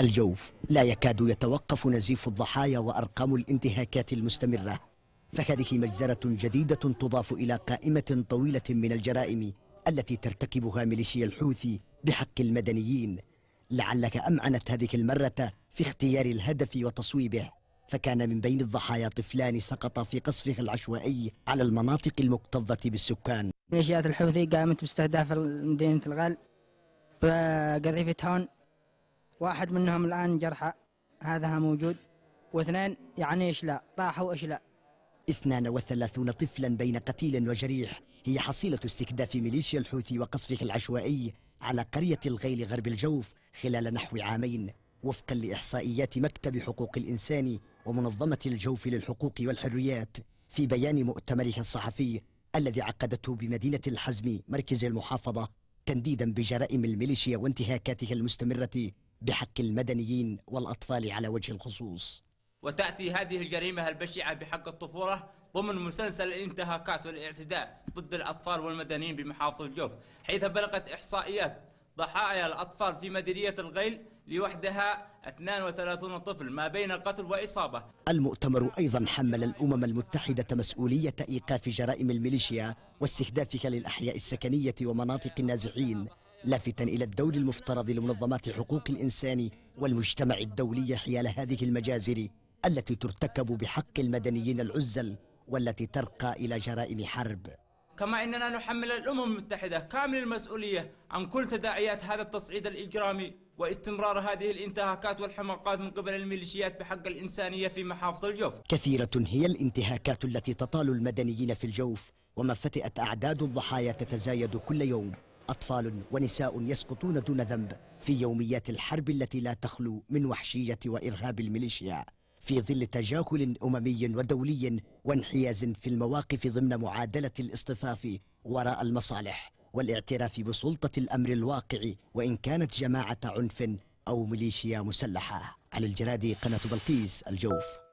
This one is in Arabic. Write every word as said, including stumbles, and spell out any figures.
الجوف لا يكاد يتوقف نزيف الضحايا وأرقام الانتهاكات المستمرة، فهذه مجزرة جديدة تضاف إلى قائمة طويلة من الجرائم التي ترتكبها ميليشيا الحوثي بحق المدنيين. لعلك أمعنت هذه المرة في اختيار الهدف وتصويبه، فكان من بين الضحايا طفلان سقطا في قصفه العشوائي على المناطق المكتظة بالسكان. ميليشيات الحوثي قامت باستهداف مدينة الغال بقذيفة هون، واحد منهم الآن جرحى هذا موجود، واثنين يعني إشلاء طاحوا إشلاء. اثنان وثلاثون طفلا بين قتيل وجريح هي حصيلة استكداف ميليشيا الحوثي وقصفه العشوائي على قرية الغيل غرب الجوف خلال نحو عامين، وفقا لإحصائيات مكتب حقوق الإنسان ومنظمة الجوف للحقوق والحريات في بيان مؤتمرها الصحفي الذي عقدته بمدينة الحزم مركز المحافظة، تنديدا بجرائم الميليشيا وانتهاكاتها المستمرة بحق المدنيين والأطفال على وجه الخصوص. وتأتي هذه الجريمة البشعة بحق الطفولة ضمن مسلسل الانتهاكات والاعتداء ضد الأطفال والمدنيين بمحافظة الجوف، حيث بلغت إحصائيات ضحايا الأطفال في مديرية الغيل لوحدها اثنان وثلاثين طفل ما بين قتل وإصابة. المؤتمر أيضا حمل الأمم المتحدة مسؤولية إيقاف جرائم الميليشيا واستهدافها للأحياء السكنية ومناطق النازحين، لافتا إلى الدور المفترض لمنظمات حقوق الإنسان والمجتمع الدولي حيال هذه المجازر التي ترتكب بحق المدنيين العزل والتي ترقى إلى جرائم حرب. كما أننا نحمل الأمم المتحدة كامل المسؤولية عن كل تداعيات هذا التصعيد الإجرامي واستمرار هذه الانتهاكات والحماقات من قبل الميليشيات بحق الإنسانية في محافظة الجوف. كثيرة هي الانتهاكات التي تطال المدنيين في الجوف، وما فتئت أعداد الضحايا تتزايد كل يوم، أطفال ونساء يسقطون دون ذنب في يوميات الحرب التي لا تخلو من وحشية وإرهاب الميليشيا، في ظل تجاهل أممي ودولي وانحياز في المواقف ضمن معادلة الاصطفاف وراء المصالح والاعتراف بسلطة الأمر الواقع وإن كانت جماعة عنف أو ميليشيا مسلحة. على الجرادي، قناة بلقيس، الجوف.